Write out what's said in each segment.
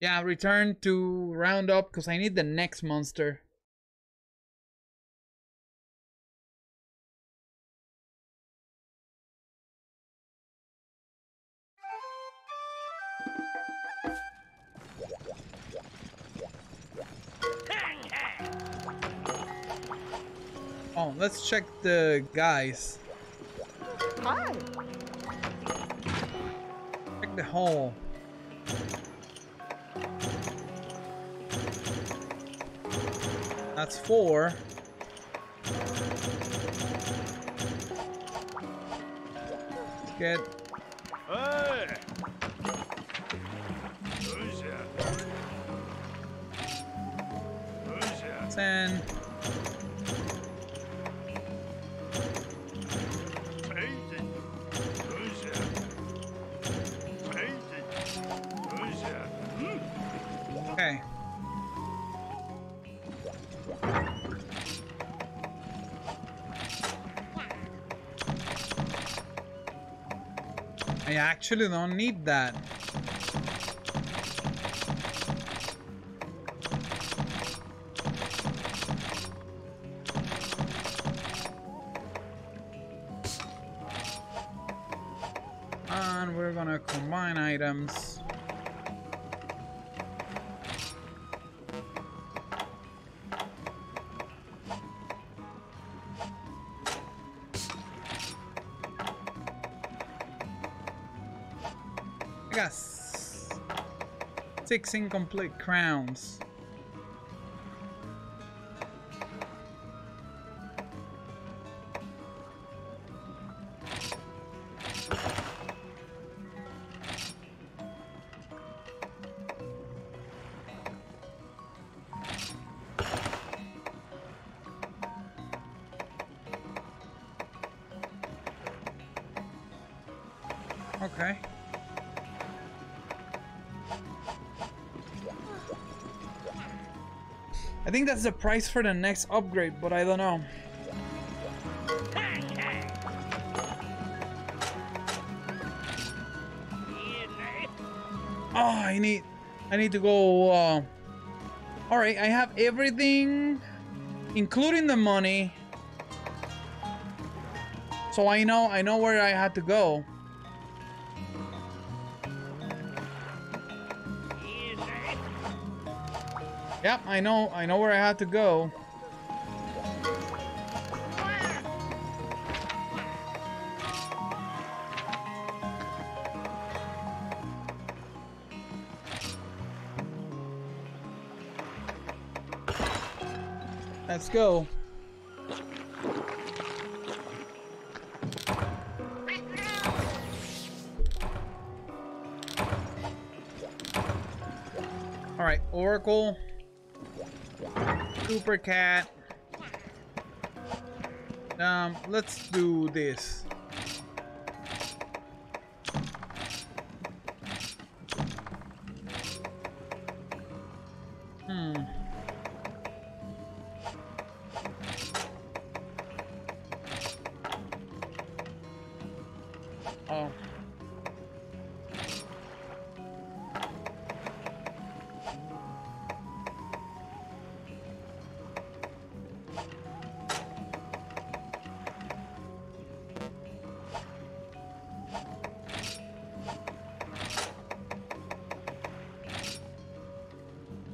Yeah, return to round up because I need the next monster. Oh, let's check the guys. Hi. Check the hole. That's 4. Let's get. Hey. Who's ya? Who's ya? 10. I actually don't need that. And we're gonna combine items. I got 6 incomplete crowns. Okay. I think that's the price for the next upgrade, but I don't know. Oh, I need to go. All right, I have everything, including the money. So I know where I had to go. Yep, I know where I had to go. Let's go. All right, Oracle. Super cat. Let's do this. Oh.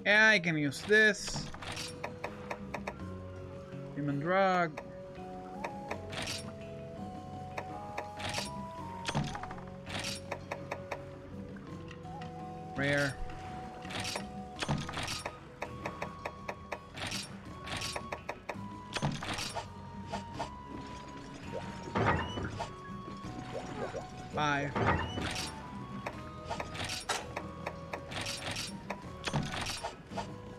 Yeah, I can use this. Human drug. Rare. Bye.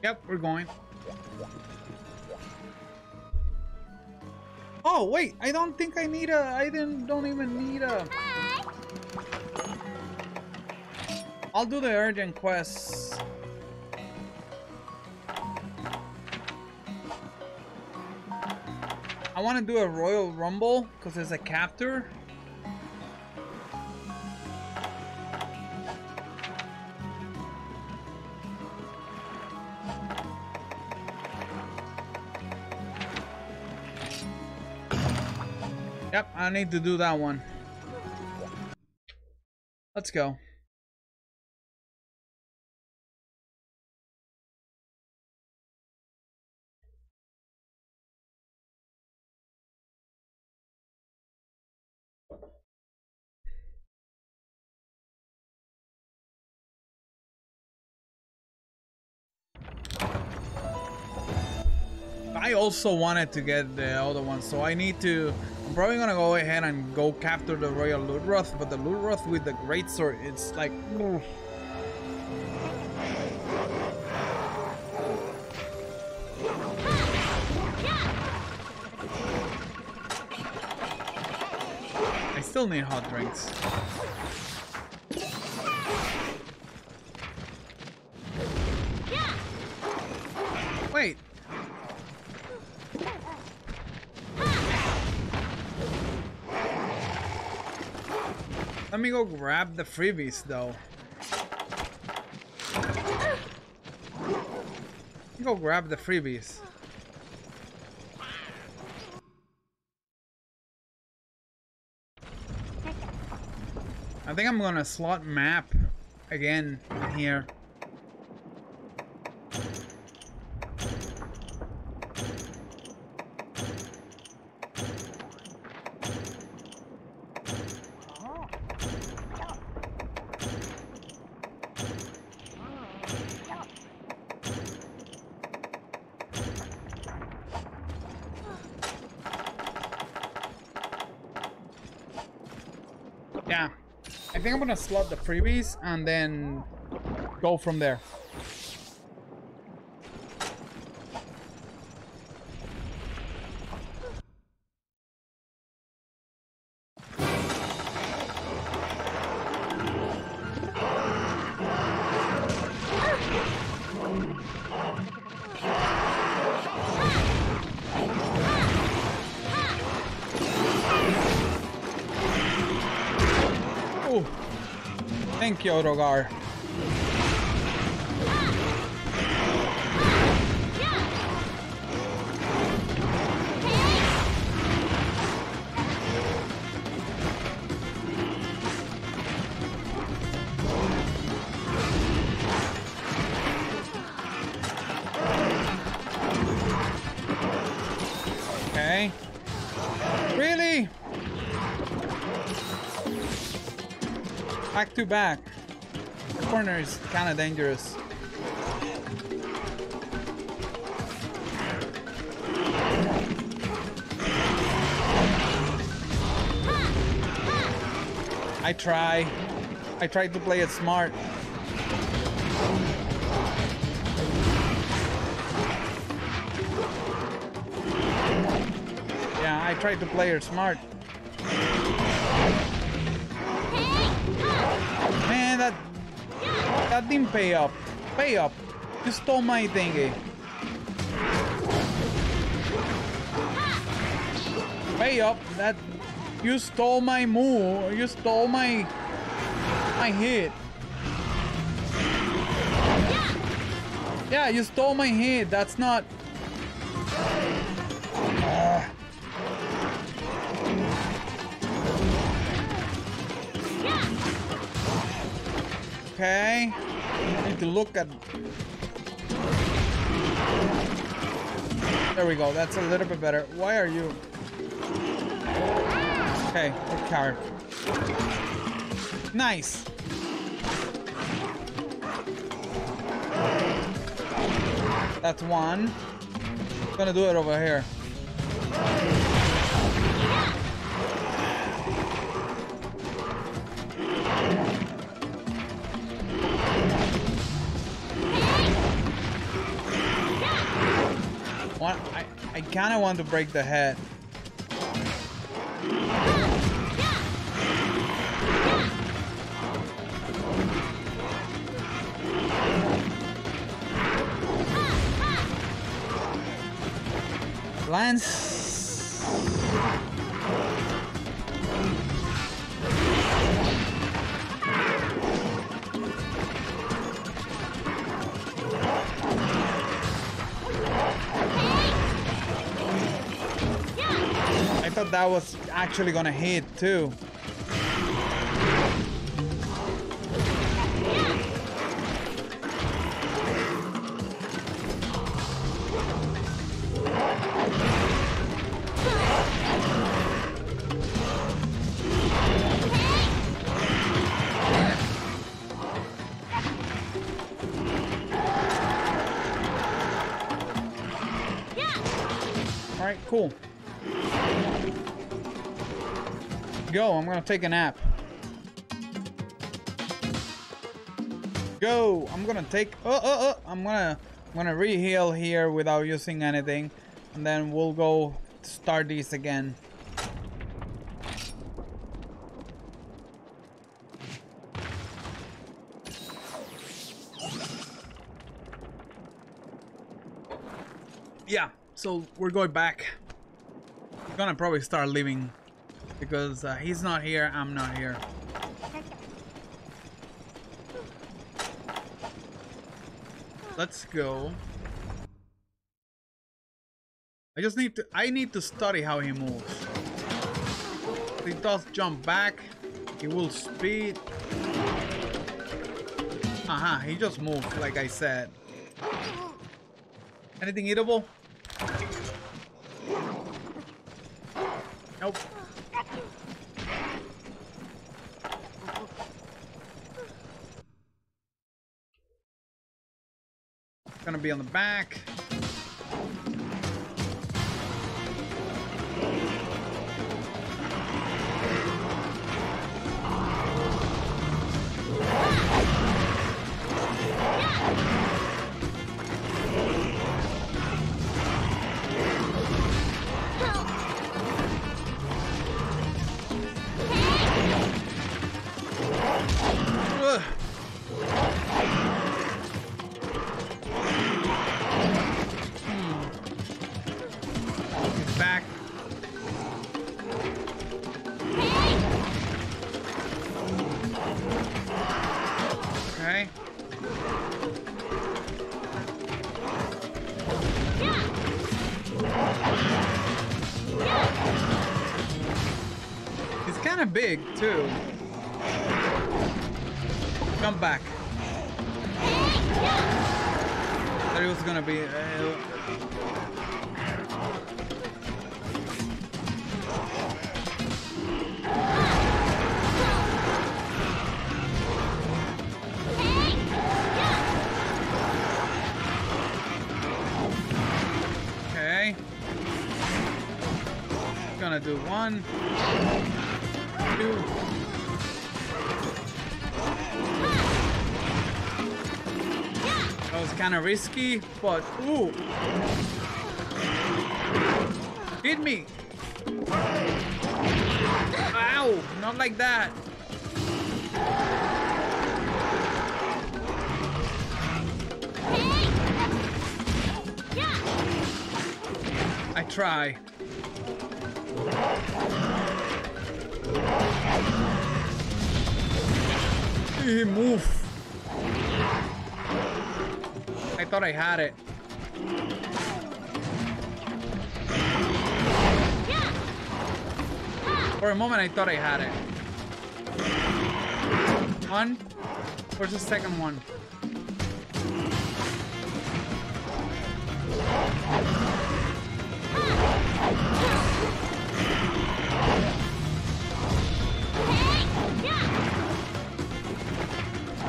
Yep, we're going. Oh wait, I don't think I need a. I don't even need a. Hi. I'll do the urgent quests. I want to do a Royal Rumble because there's a captor. Yep, I need to do that one. Let's go. I also wanted to get the other one, so I need to... I'm probably gonna go ahead and go capture the Royal Ludroth, but the Ludroth with the Great Sword, it's like... Oof. I still need hot drinks. Wait! Let me go grab the freebies, though. Let me go grab the freebies. I think I'm gonna slot map again here. Yeah, I think I'm gonna slot the freebies and then go from there. Thank you, Yodogar. Okay. Really? Back to back. The corner is kind of dangerous. I tried to play it smart. Yeah, I tried to play it smart. Man, that didn't pay up. Pay up. You stole my thingy. Pay up. That you stole my move. You stole my hit. Yeah, you stole my hit. That's not. Okay, I need to look at... There we go, that's a little bit better. Why are you... Okay, good card. Nice! That's one. I'm gonna do it over here. I kind of want to break the head. Lance. I thought that was actually gonna hit too. Cool. Go, I'm gonna take a nap. Go, I'm gonna take I'm gonna re-heal here without using anything, and then we'll go start these again. Yeah, so we're going back. We're gonna probably start leaving because he's not here, I'm not here. Let's go. I need to study how he moves. If he does jump back, he will speed. He just moved like I said. Anything eatable? Nope. It's gonna be on the back. Big too. Come back. That was gonna be. Okay. Gonna do one. That was kind of risky, but ooh, hit me! Ow! Not like that. I try. He moved. I thought I had it. For a moment I thought I had it. One? Where's the second one?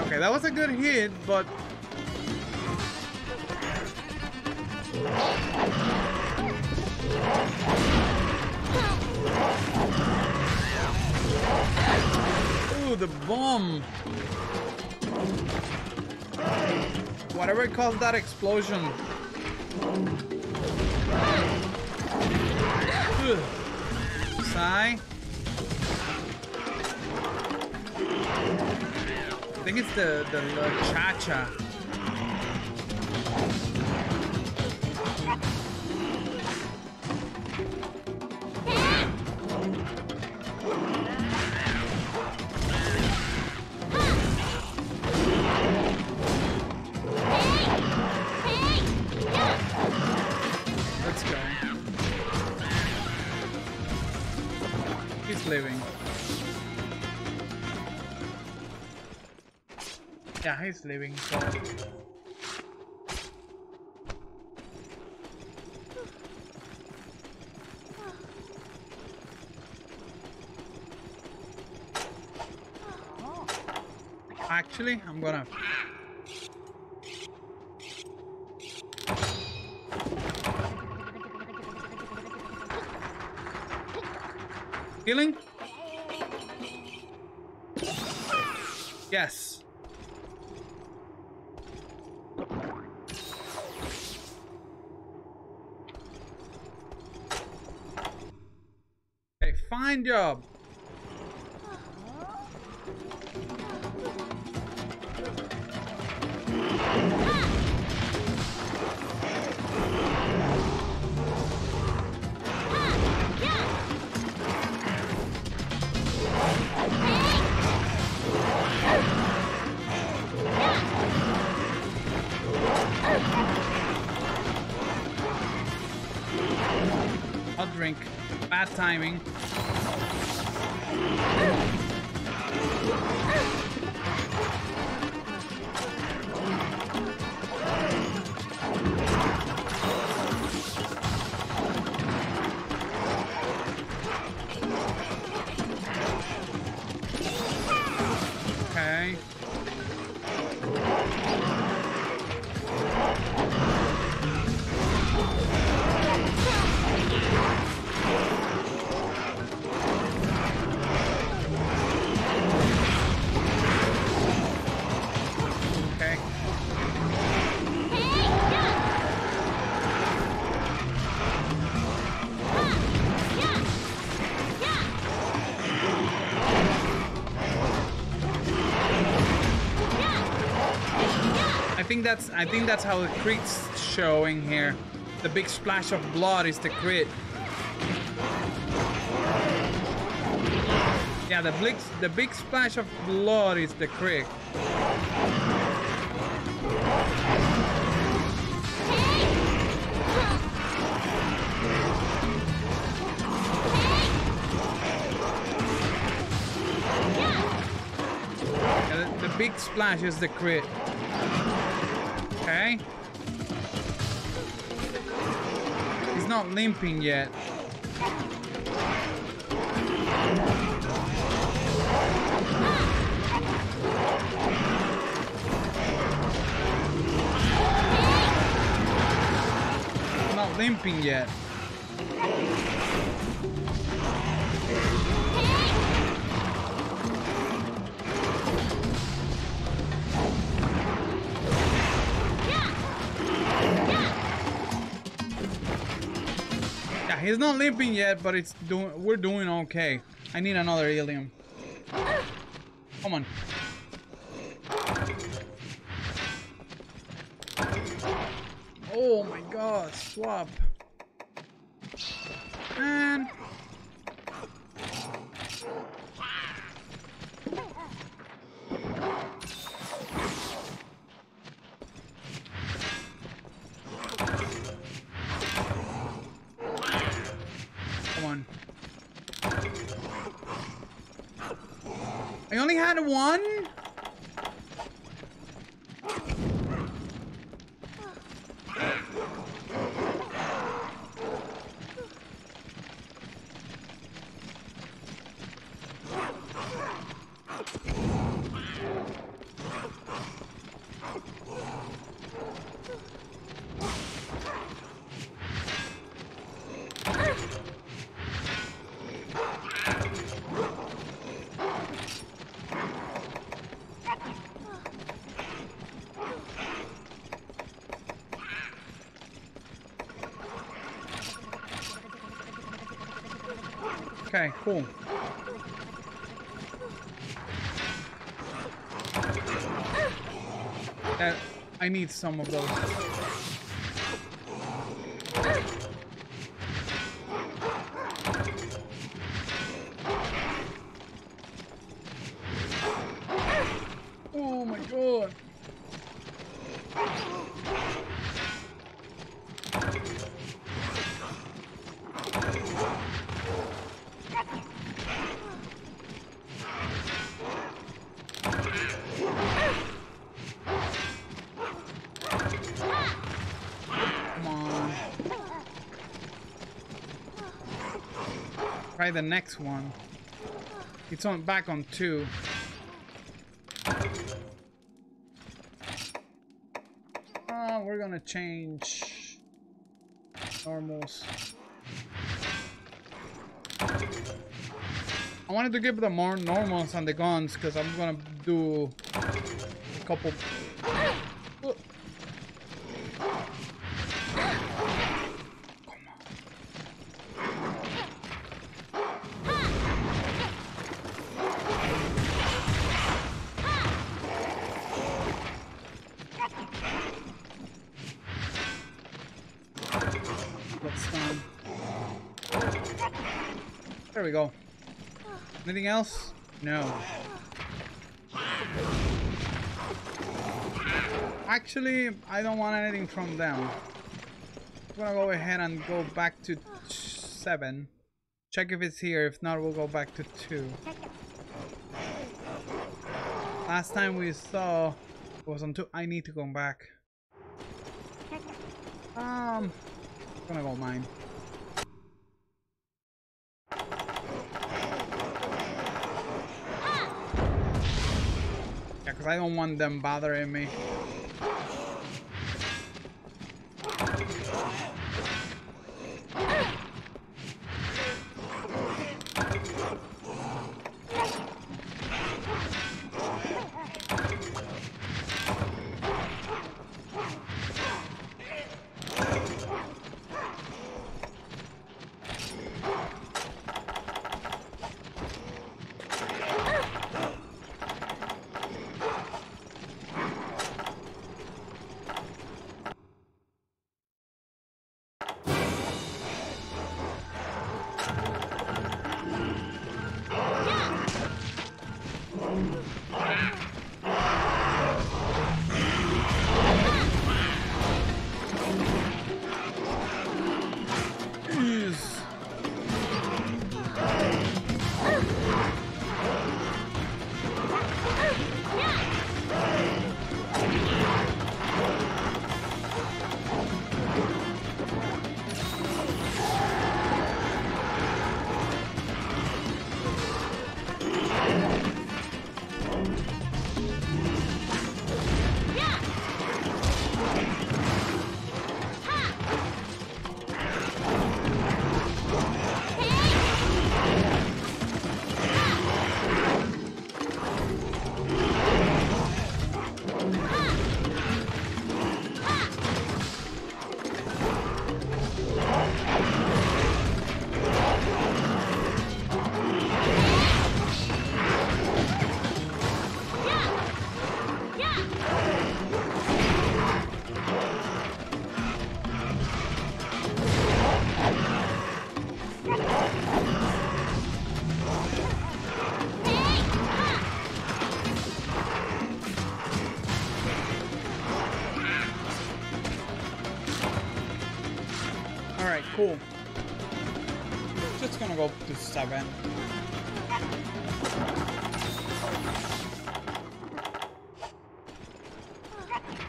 Okay, that was a good hit, but ooh, the bomb! Whatever caused that explosion. Ugh. Sigh. I think it's the cha-cha. Let's go. saving. Yeah, he's leaving. So. Actually, I'm gonna. Healing? Yes. Okay, fine job. Bad timing. Okay. I think that's how the crit's showing here. The big splash of blood is the crit. Yeah, the big splash of blood is the crit. Yeah, the big splash is the crit. Okay. He's not limping yet. He's not limping yet. He's not limping yet, but it's doing. We're doing okay. I need another helium. Come on. Oh my God! Swap. Man. I only had one? Okay, cool. I need some of those. Oh my God. try the next one. It's on back on 2. We're gonna change normals. I wanted to give them more normals on the guns because I'm gonna do a couple. There we go. Anything else? No. Actually, I don't want anything from them. I'm gonna go ahead and go back to 7. Check if it's here. If not, we'll go back to 2. Last time we saw it was on 2. I need to come back. I'm gonna go mine. Because I don't want them bothering me. Cool. Just gonna go to 7.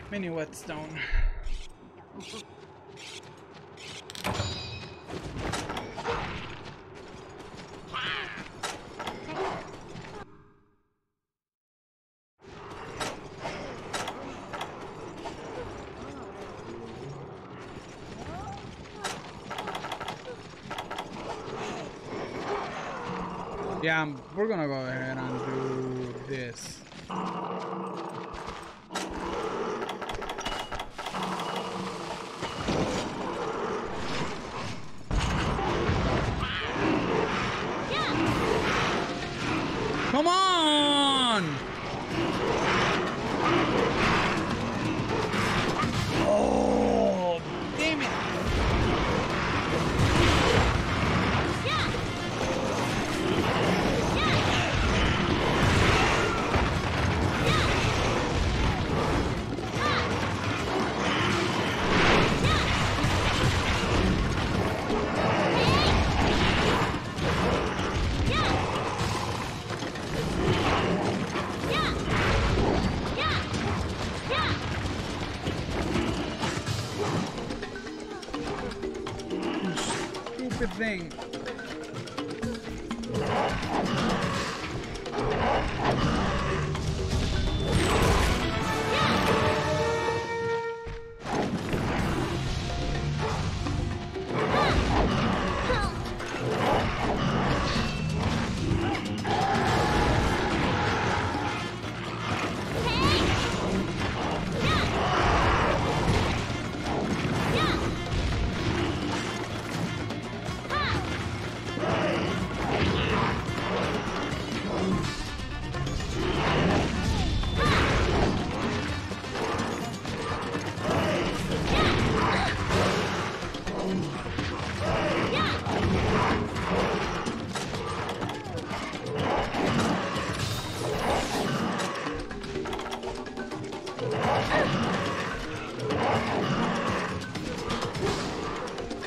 Mini whetstone. Yeah, we're gonna go ahead and do this. Come on! Oh, damn it! Thing.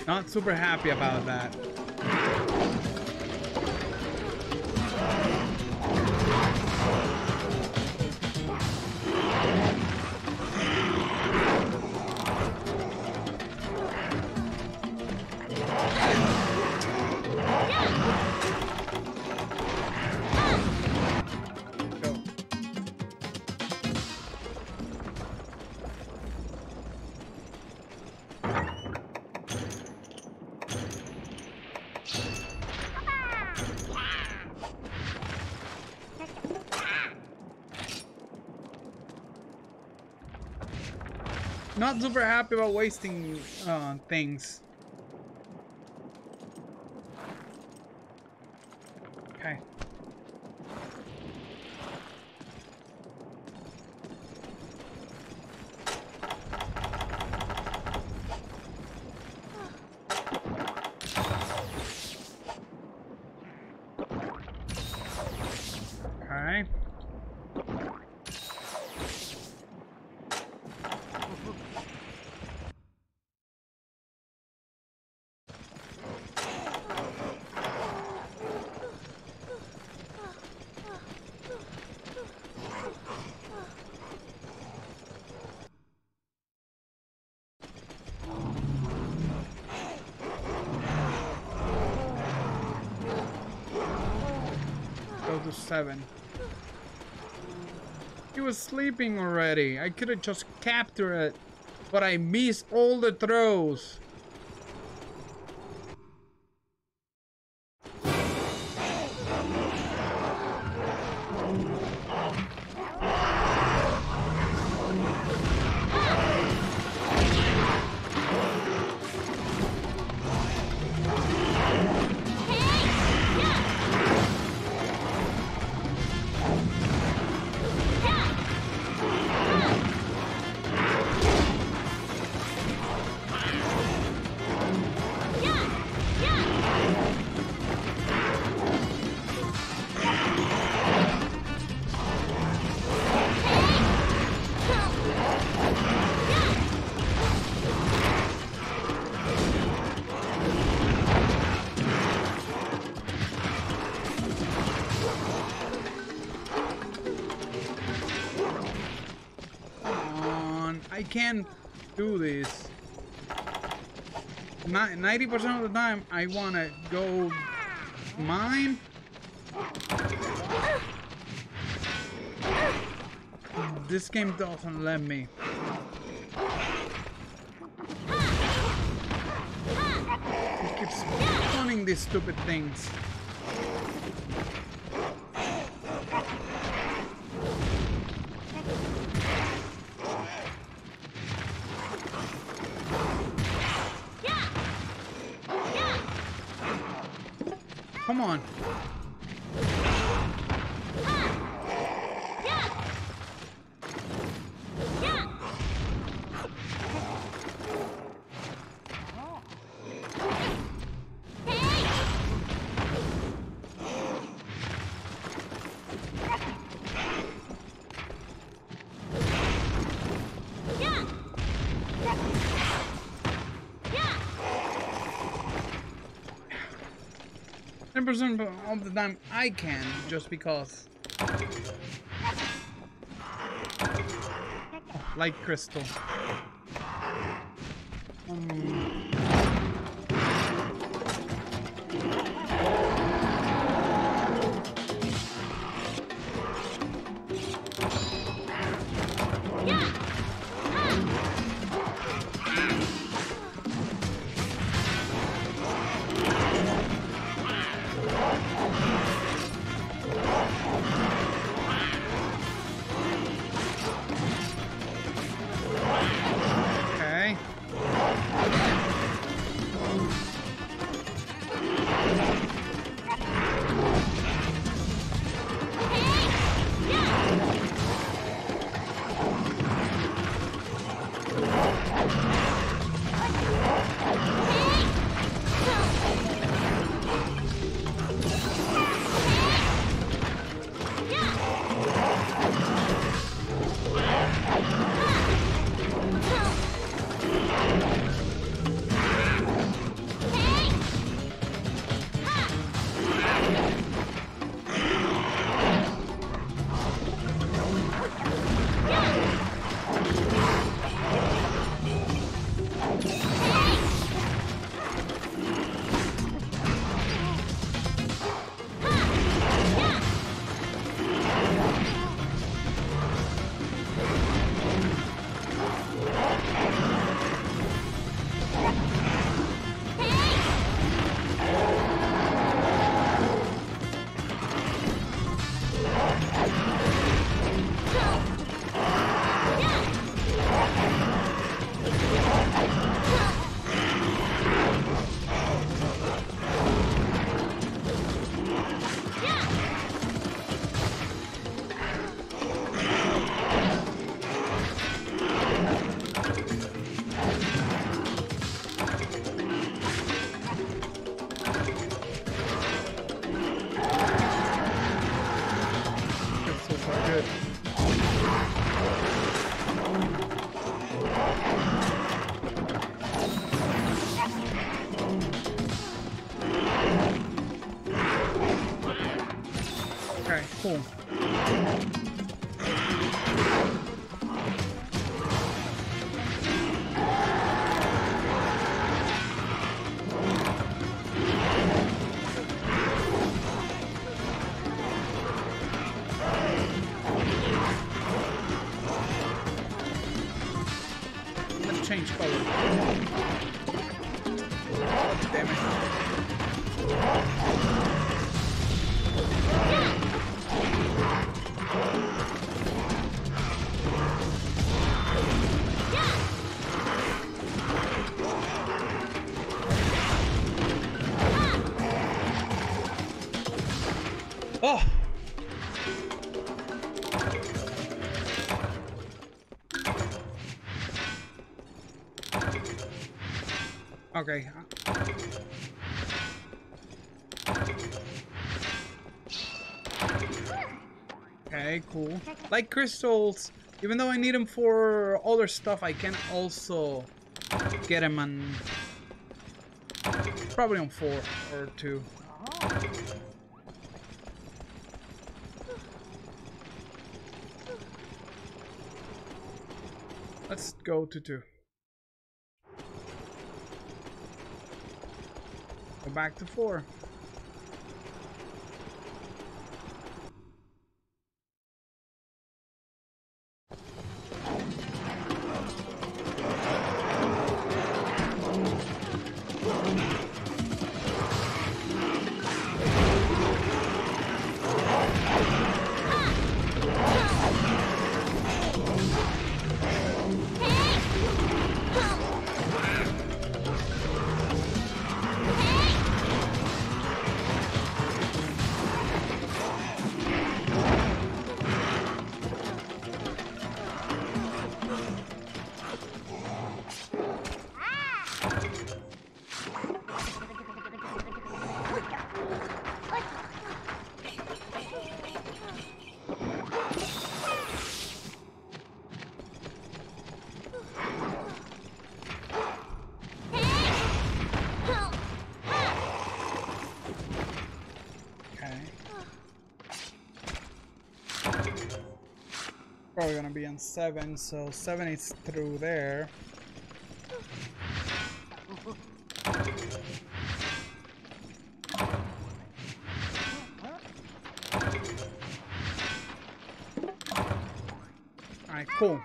Not super happy about that. Not super happy about wasting things. Okay. Okay. Seven. He was sleeping already. I could have just captured it, but I missed all the throws. I can't do this. 90% of the time I wanna go mine, this game doesn't let me. It keeps spawning these stupid things. Come on. All the time I can, just because. Oh, light crystal. Okay. change color. Oh, damn it. Oh! Okay. Okay, cool. Like crystals, even though I need them for other stuff, I can also get them on... probably on 4 or 2. Let's go to 2. Go back to 4. Probably gonna be on 7, so 7 is through there. Alright, cool.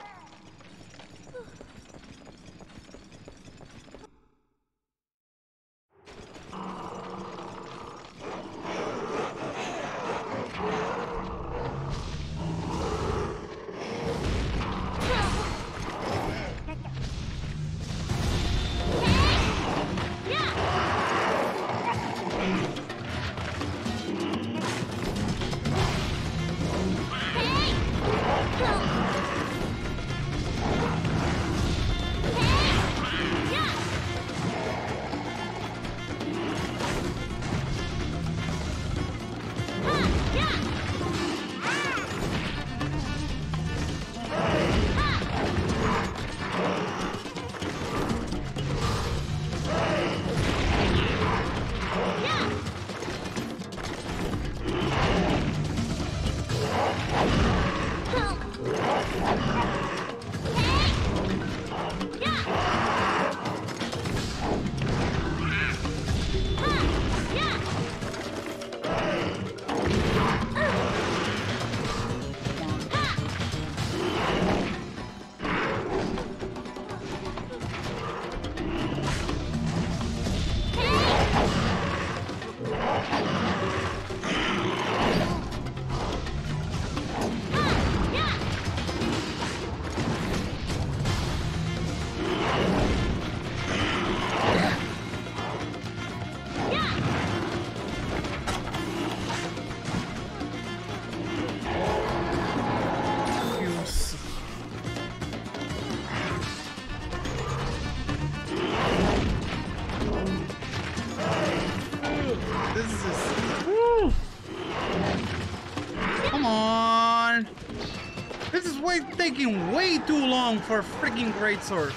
Taking way too long for a freaking greatsword.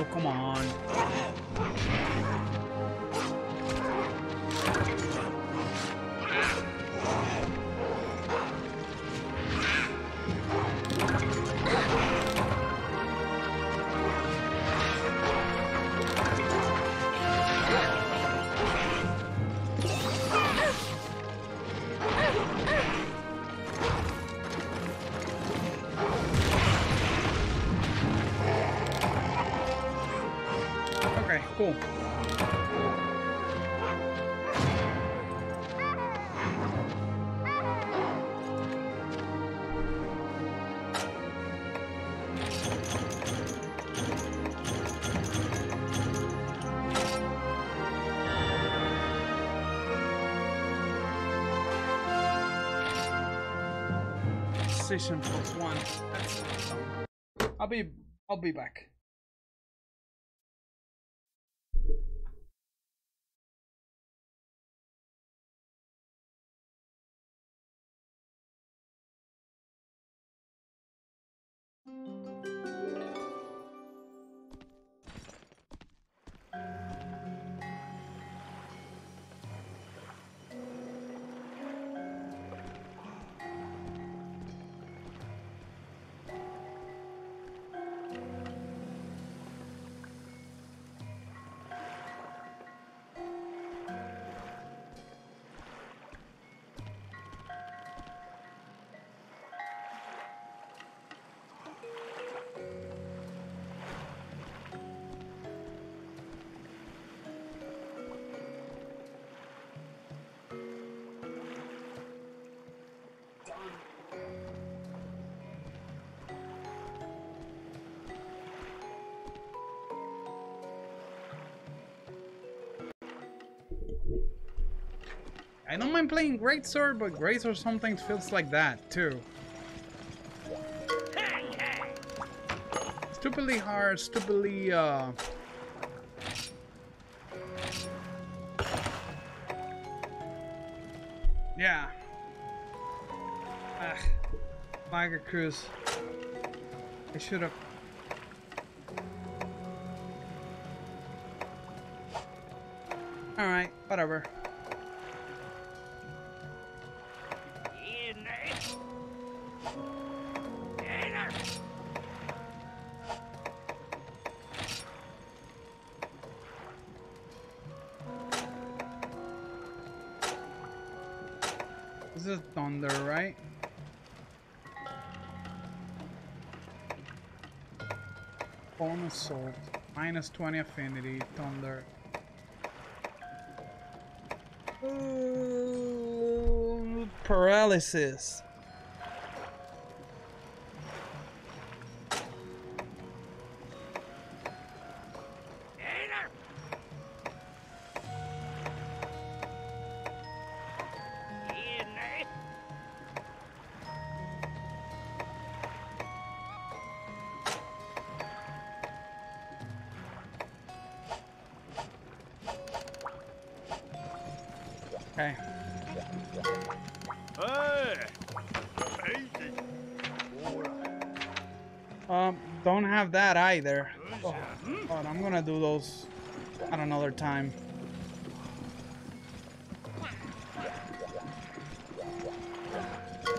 Oh, come on. Okay, cool. Session plus one. That's awesome. I'll be back. I don't mind playing Greatsword, but Greatsword sometimes feels like that, too. Stupidly hard, stupidly, yeah. Ugh. Mega Cruise. I should've... Alright, whatever. Assault, minus 20 affinity, thunder. Ooh, paralysis. Either. Oh, God, I'm gonna do those at another time.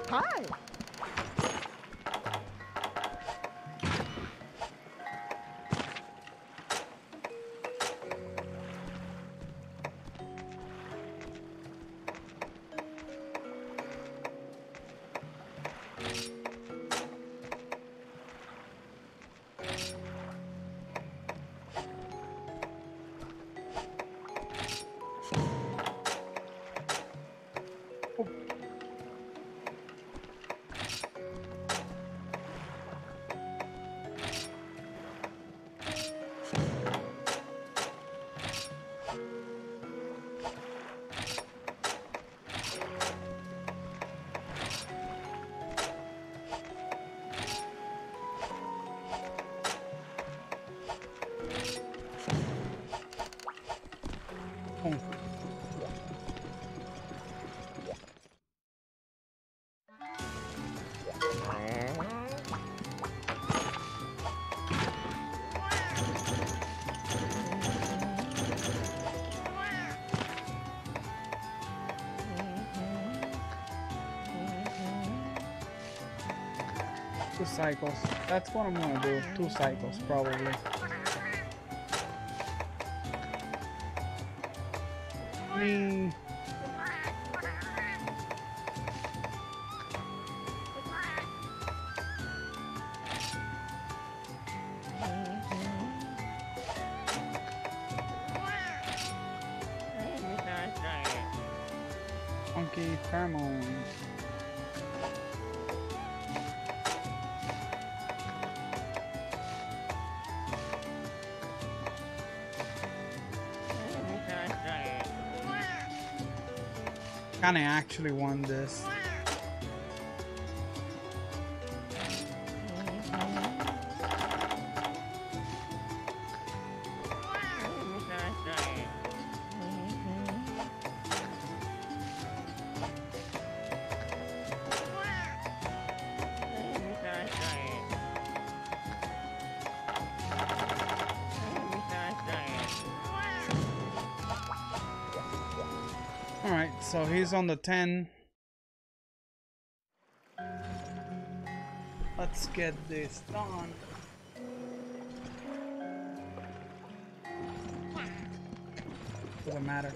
Hi. Two cycles. That's what I'm gonna do. Two cycles, probably. the pheromones. Kinda actually won this. So he's on the 10. Let's get this done. Doesn't matter.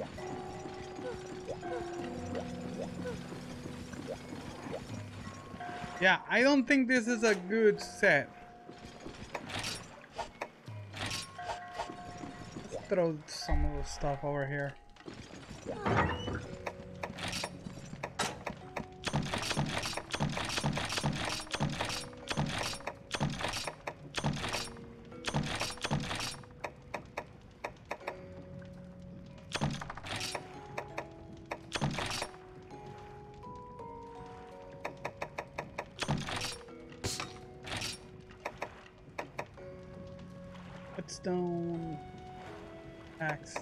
Yeah, I don't think this is a good set. Let's throw some little stuff over here. Stone axe.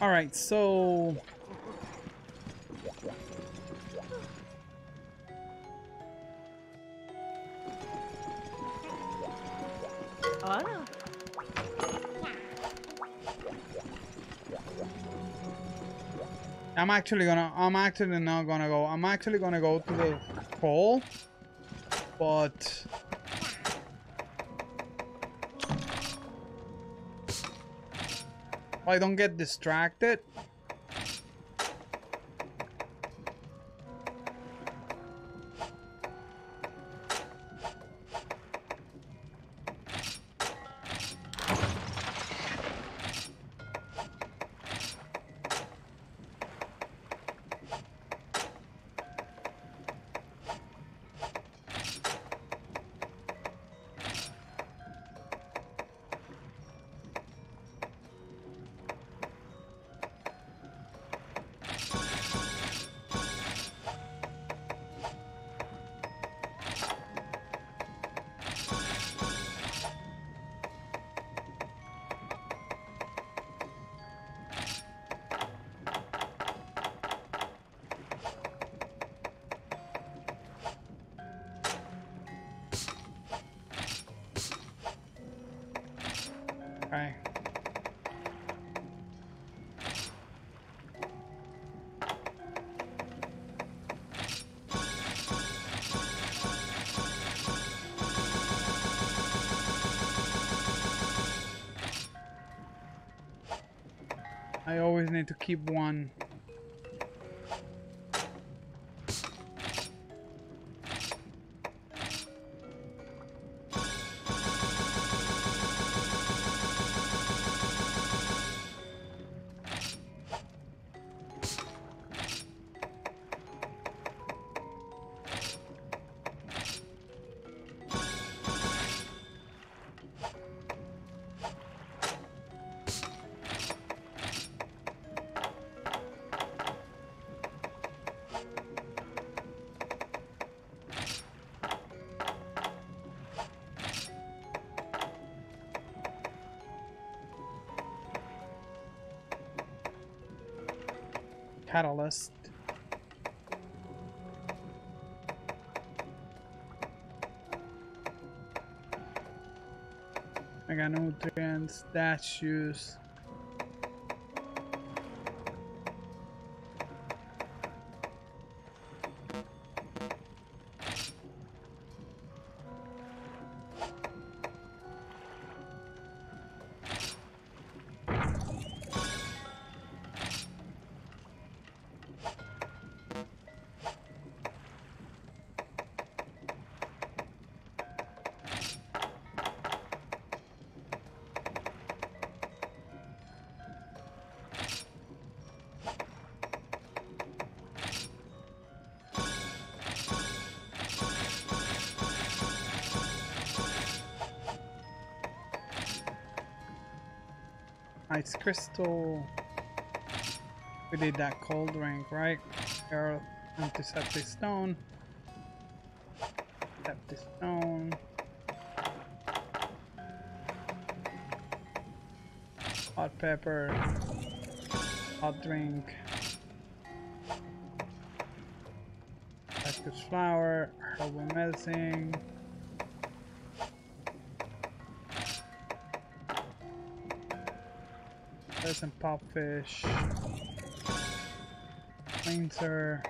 All right, so I'm actually not gonna go to the pole, but I don't get distracted. I always need to keep one. Catalyst. I got nutrients, statues. Ice crystal. We did that cold rank, right? Arrow, antiseptic stone. Antiseptic stone. Hot pepper. Hot drink. Good flour, herbal medicine, there's some popfish, cleanser,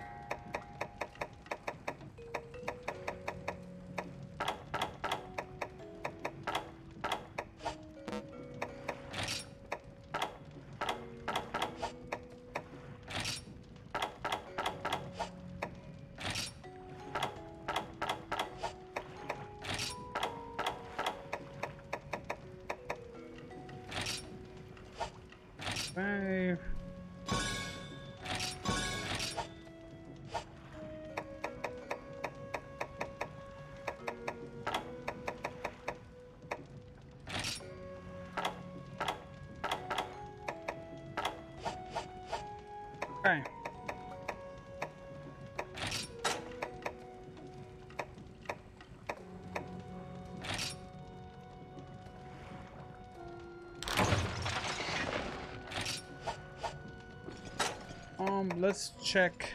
let's check.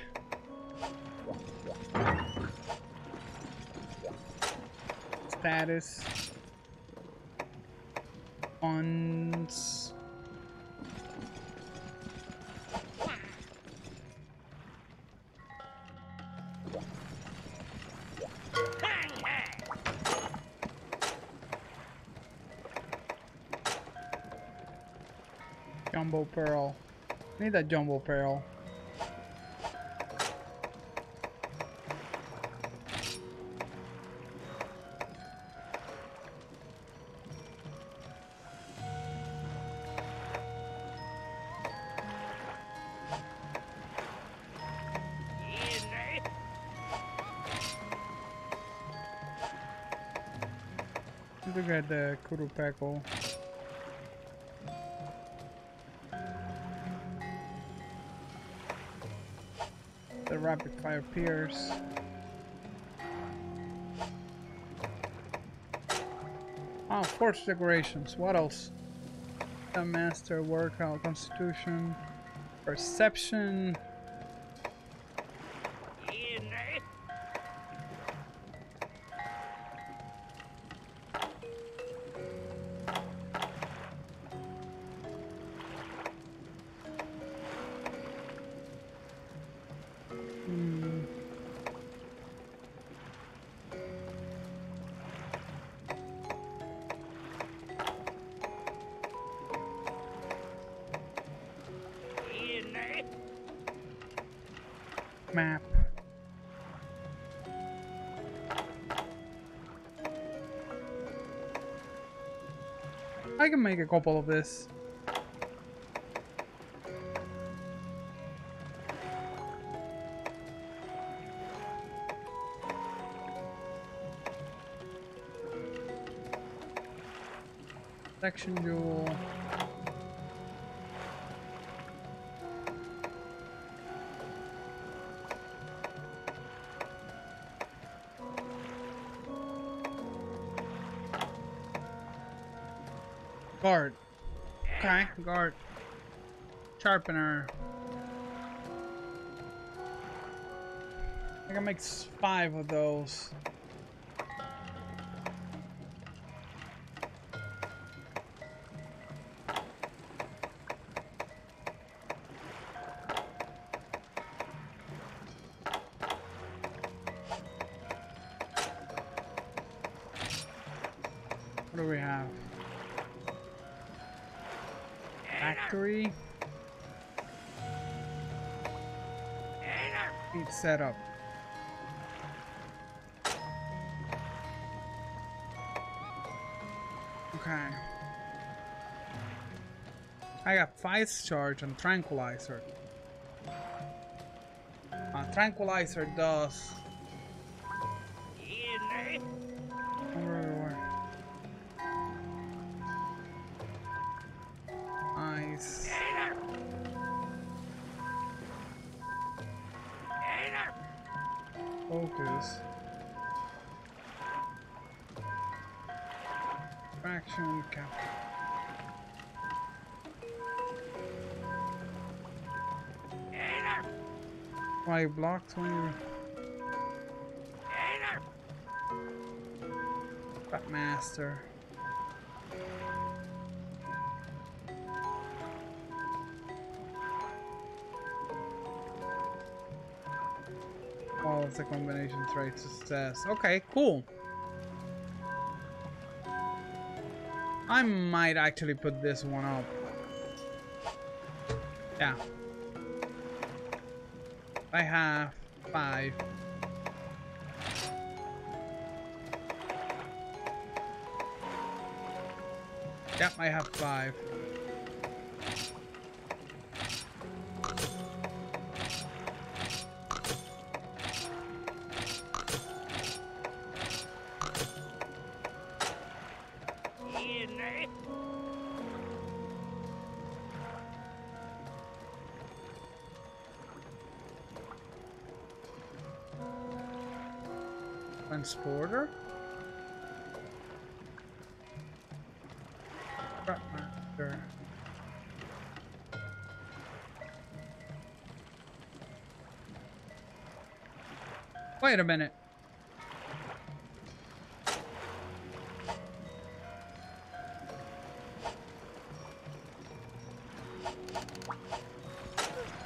Status. Funds. Jumbo pearl. I need that jumbo pearl. Look at the Kurupeko. The rapid fire pierce. Oh, forge decorations. What else? The master workout, constitution, perception. Map. I can make a couple of this. Section jewel. Guard. Okay, guard. Sharpener. I can make 5 of those. What do we have? Factory. Feed setup. Okay. I got Vice Charge and Tranquilizer. Tranquilizer does. focus. Faction capture. I blocked when you. But master. Oh, it's a combination trait success. Okay, cool. I might actually put this one up. Yeah. I have 5. Yep, I have 5. Transporter? Trapmaster. Wait a minute.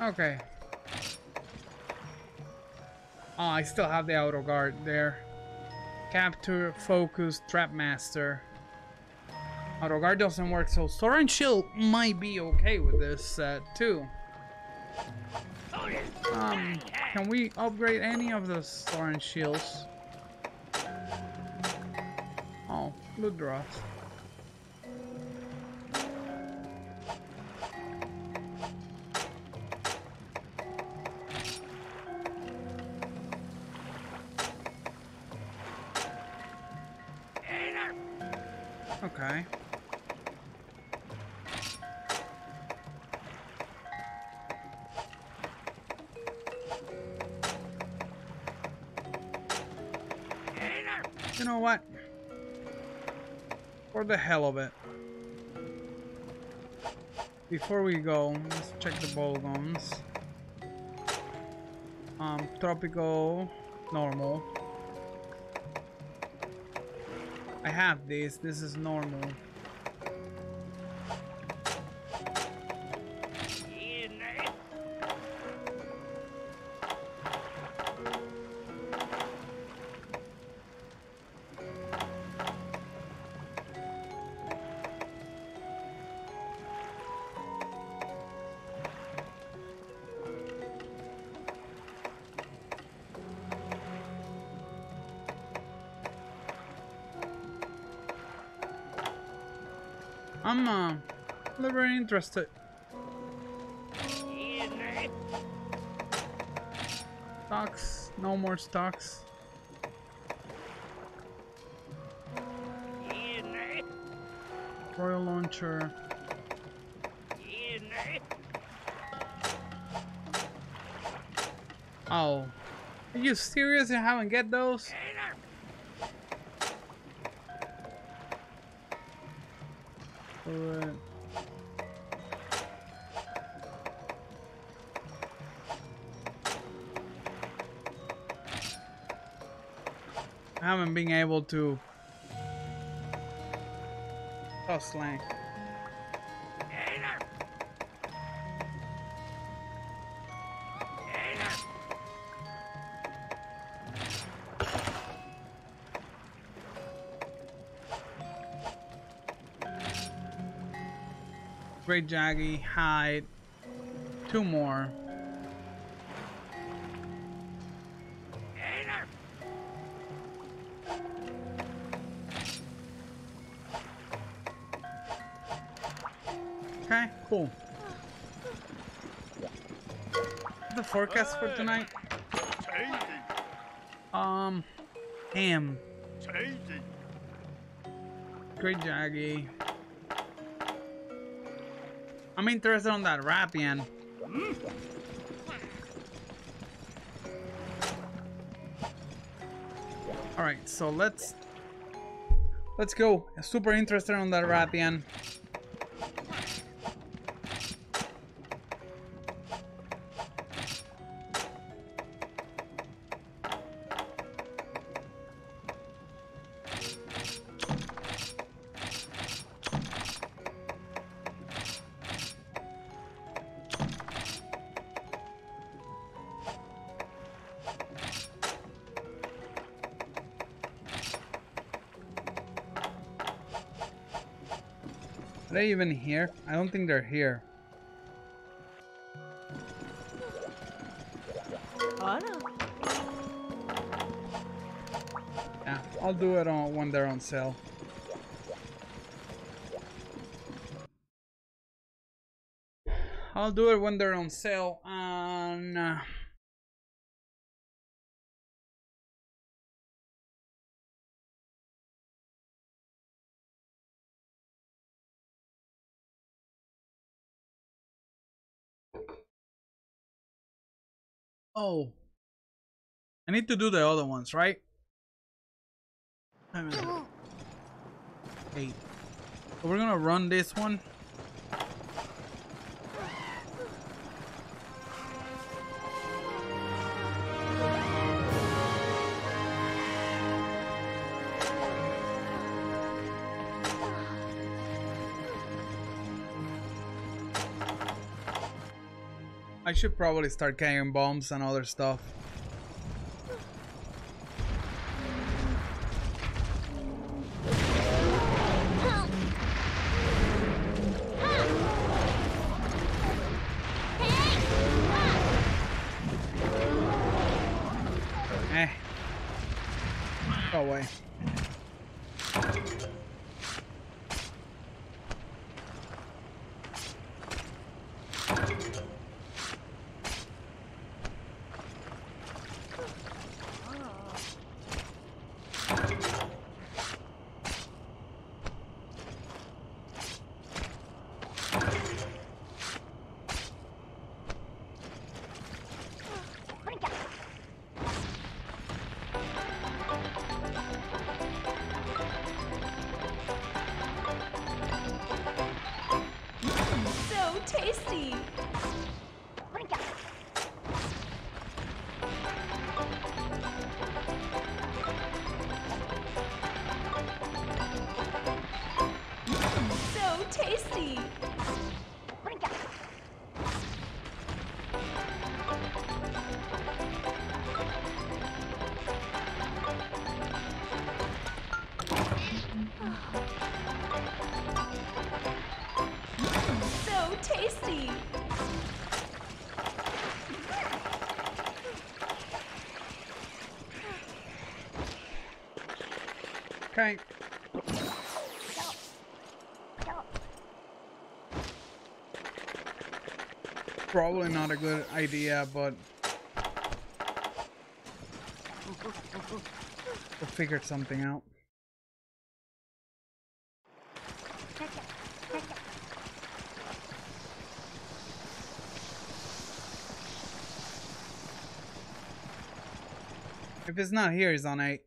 Okay. Oh, I still have the auto guard there. Capture, focus, trap master. Yodogar doesn't work, so Soren Shield might be okay with this set too. Can we upgrade any of the Soren Shields? Oh, Ludroth. Okay. You know what? For the hell of it. Before we go, let's check the bolt-ons. Tropical, normal. I have this. This is normal. I'm very interested. Stocks, no more stocks. Royal launcher. Oh, are you serious? You haven't get those? I haven't been able to toss length. Great Jaggi, hide. 2 more. Okay, cool. The forecast for tonight? Ham. Great Jaggi. I'm interested on that Rathian. All right, so let's go. I'm super interested on that Rathian. Are they even here? I don't think they're here. Oh, no. Yeah, I'll do it on when they're on sale. I'll do it when they're on sale on... Oh, I need to do the other ones, right? I mean, 8. So we're gonna run this one. I should probably start carrying bombs and other stuff. Go away. Tasty. So tasty. Tasty. Okay. Probably not a good idea, but we'll figure something out. If it's not here, it's on 8.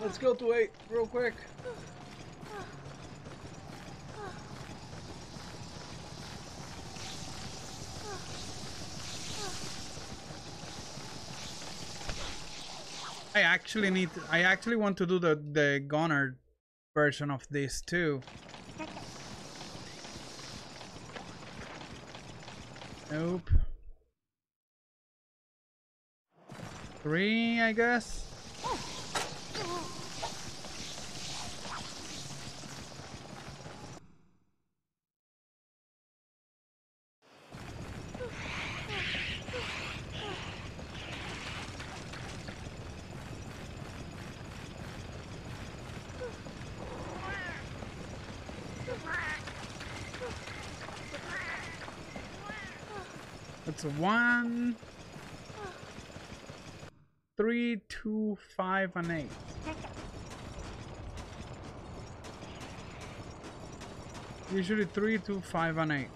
Let's go to 8 real quick. I actually want to do the Gunner version of this too. Nope. 3, I guess. That's 1, 3, 2, 5, and 8. Usually 3, 2, 5, and 8.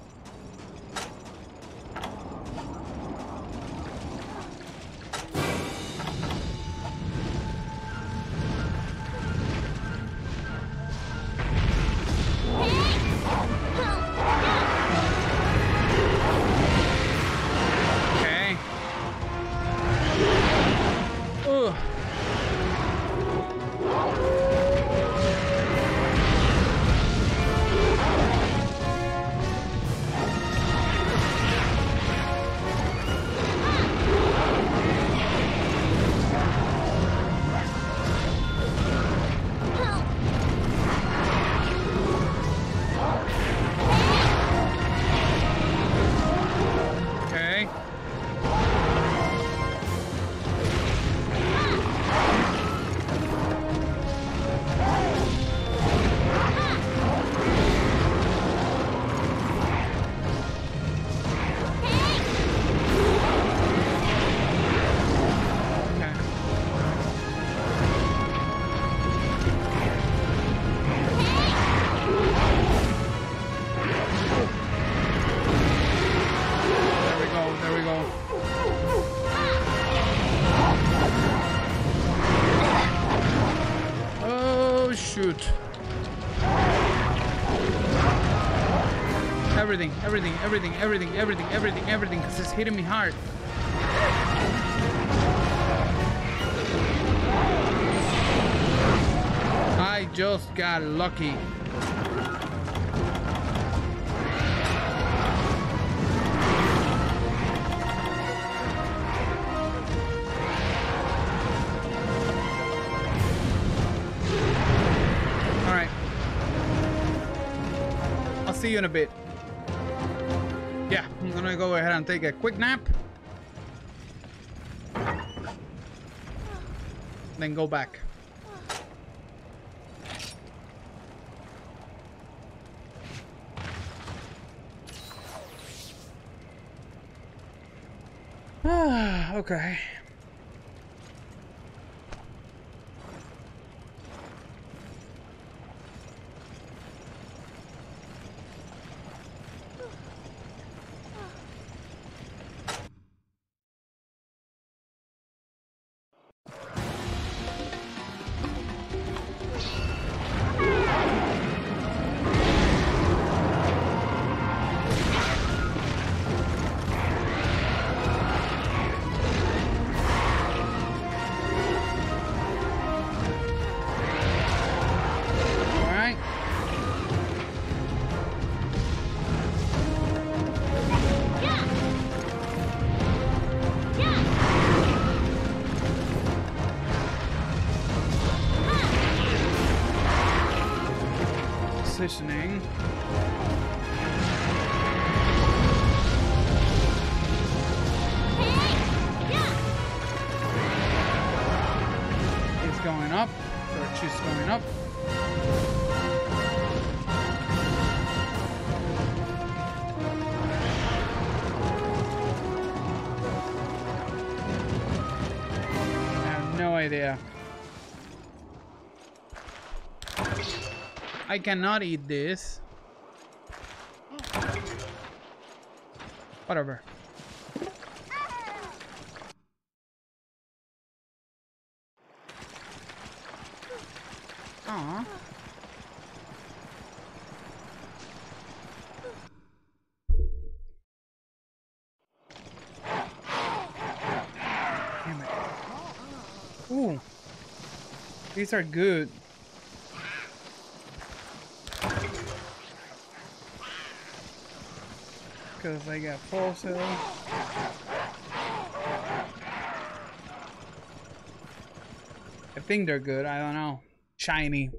Everything, because it's hitting me hard. I just got lucky. All right. I'll see you in a bit. I'm gonna go ahead and take a quick nap, then go back. Okay. Positioning. It's going up. Or she's going up. I have no idea. I cannot eat this. Whatever. Aww. Damn it. Ooh. These are good. Because they got full cells. I think they're good. I don't know. Shiny.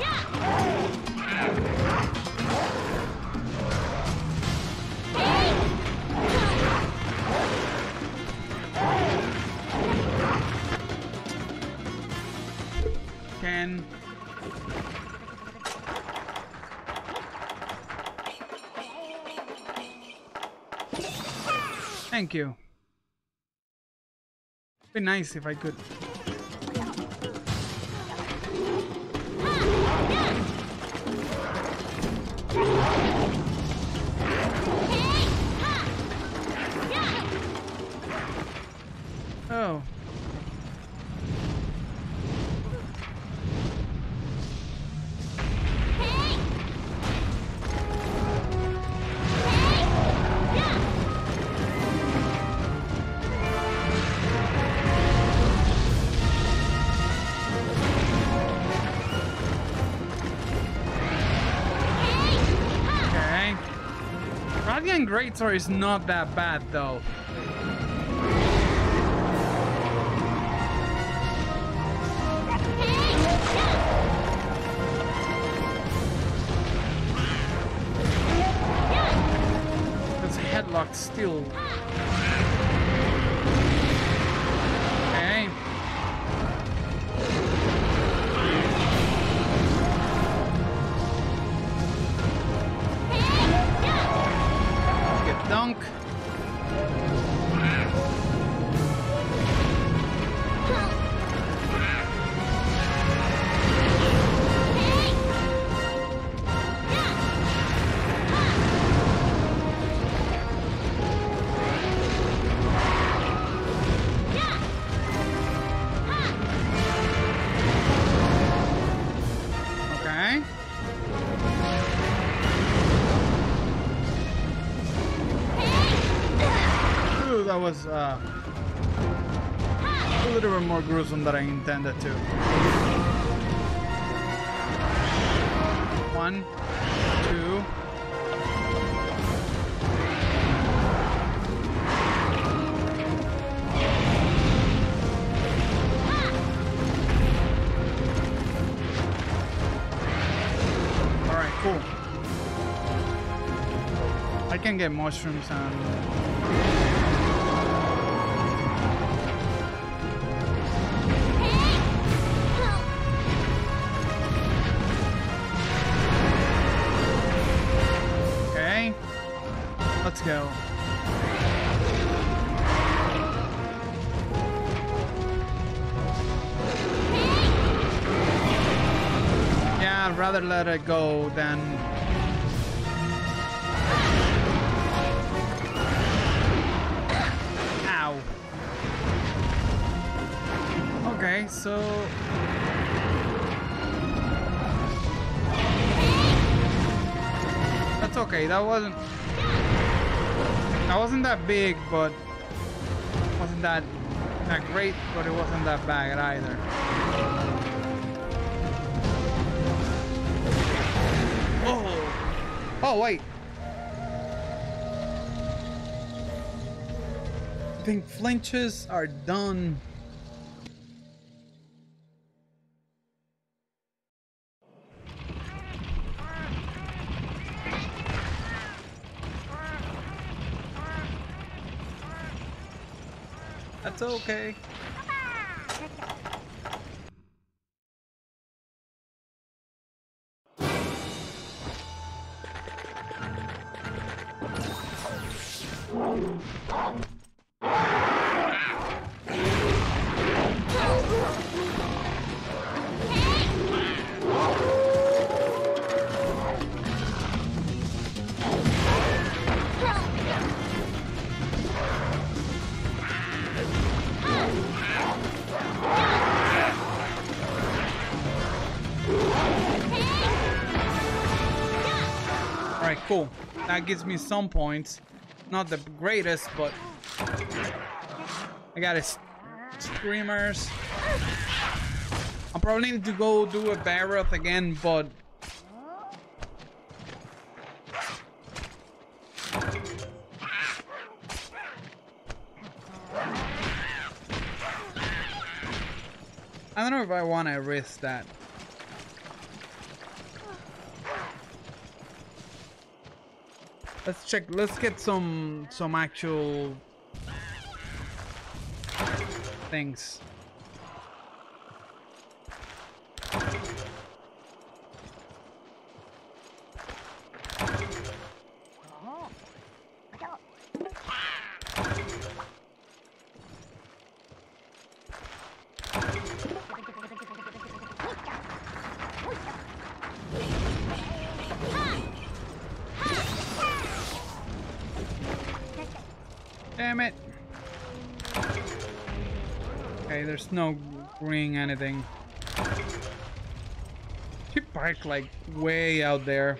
Yeah. Thank you. It'd be nice if I could. Oh. Rathian Great Sword is not that bad though. That's headlocked still. Okay. Get dunk. That was a little bit more gruesome than I intended to. One, two. All right, cool. I can get mushrooms and... Let's go. Yeah, I'd rather let it go than... Ow. Okay, so... That's okay, that wasn't that big, but wasn't that great, but it wasn't that bad either. Oh! Oh, wait! I think flinches are done. That's okay. Alright, cool. That gives me some points. Not the greatest, but I got his screamers. I probably need to go do a Baroth again, but I don't know if I want to risk that. Let's check. Let's get some actual things. Damn it. Okay, there's no green anything. She parked like way out there.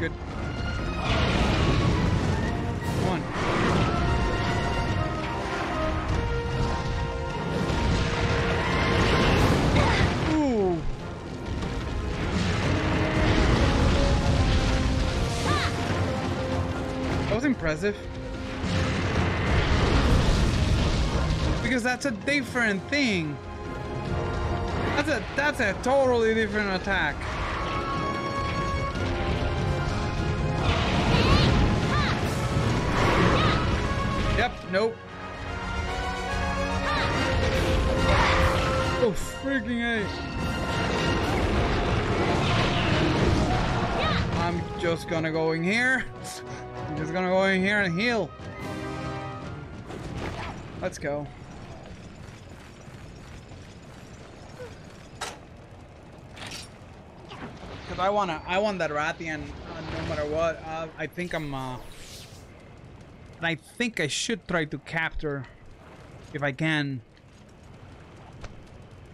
Good. Come on. Ooh. That was impressive. Because that's a different thing. That's a totally different attack. Nope. Oh, freaking A. I'm just gonna go in here. I'm just gonna go in here and heal. Let's go. Cause I want that Rathian no matter what. I think I'm. I think I should try to capture, if I can.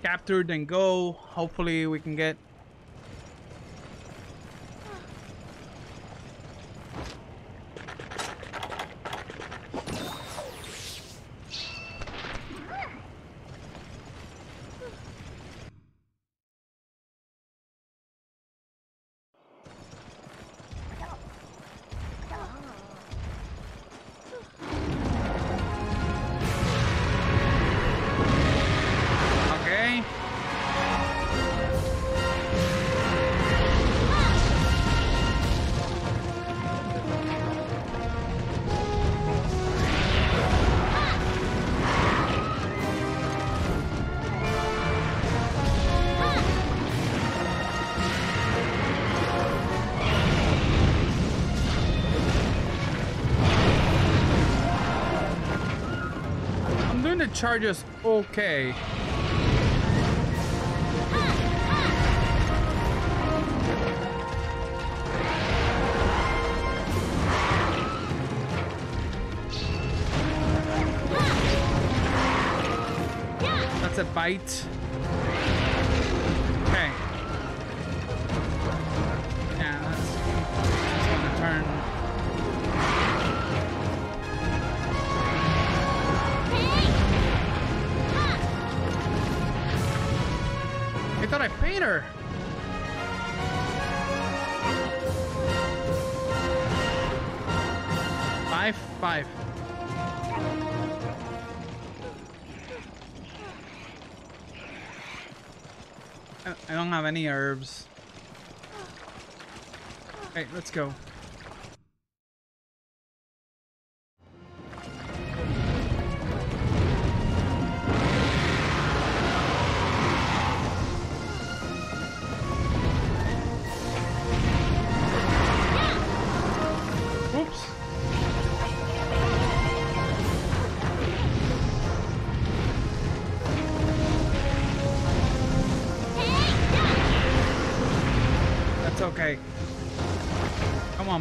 Capture, then go. Hopefully we can get... charges okay. That's a bite. Okay. Yeah, that's gonna turn. I thought I paid her. Five. I don't have any herbs. Hey, let's go.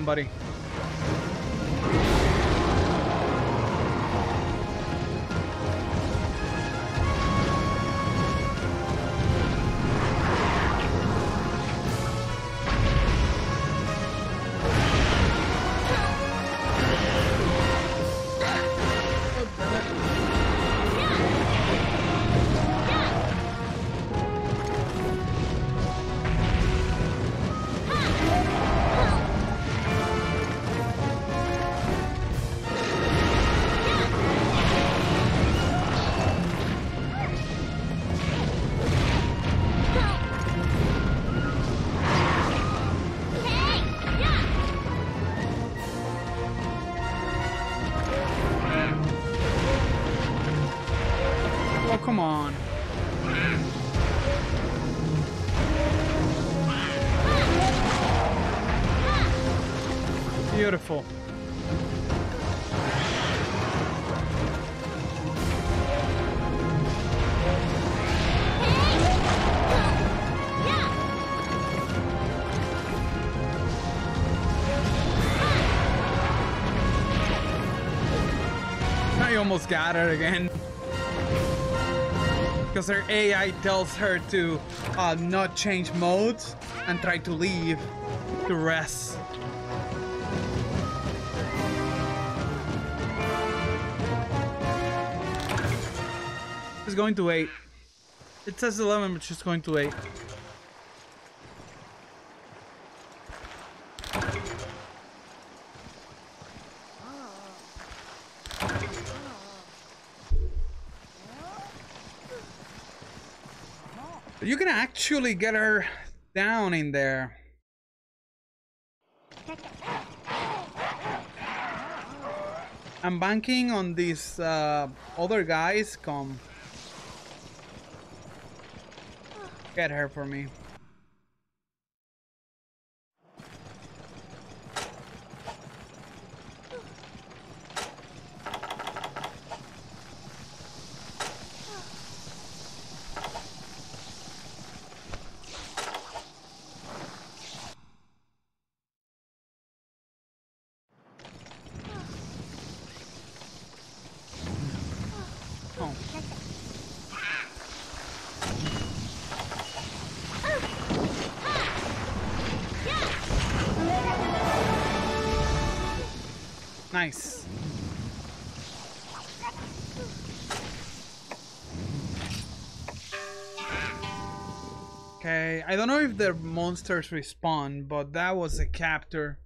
Buddy. come on. Beautiful. I almost got her again. Because her AI tells her to not change modes and try to leave to rest. She's going to wait. It says 11, but she's going to wait. You can actually get her down in there. I'm banking on these other guys. Come get her for me. Nice. Okay, I don't know if the monsters respawn, but that was a capture.